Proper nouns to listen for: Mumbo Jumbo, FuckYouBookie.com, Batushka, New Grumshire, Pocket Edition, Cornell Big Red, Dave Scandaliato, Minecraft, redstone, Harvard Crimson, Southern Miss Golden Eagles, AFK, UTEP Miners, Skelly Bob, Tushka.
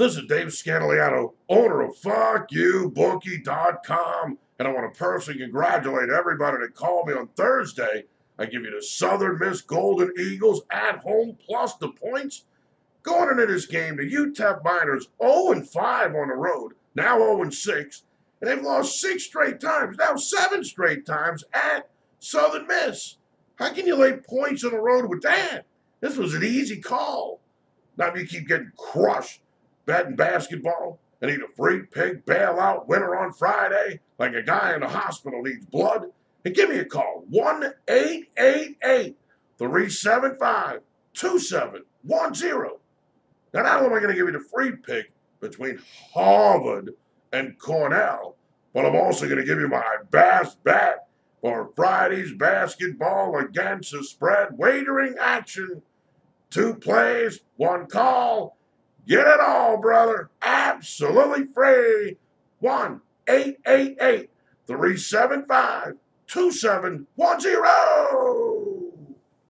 This is Dave Scandaliato, owner of FuckYouBookie.com, and I want to personally congratulate everybody that called me on Thursday. I give you the Southern Miss Golden Eagles at home plus the points. Going into this game, the UTEP Miners 0-5 on the road, now 0-6, and they've lost 6 straight times, now 7 straight times at Southern Miss. How can you lay points on the road with that? This was an easy call. Now you keep getting crushed. Batting basketball, and need a free pig bailout winner on Friday, like a guy in the hospital needs blood, and give me a call, 1-888-375-2710. Now not only am I going to give you the free pick between Harvard and Cornell, but I'm also going to give you my best bet for Friday's basketball against the spread, wagering action, 2 plays, 1 call. Get it all, brother. Absolutely free. 1-888-375-2710.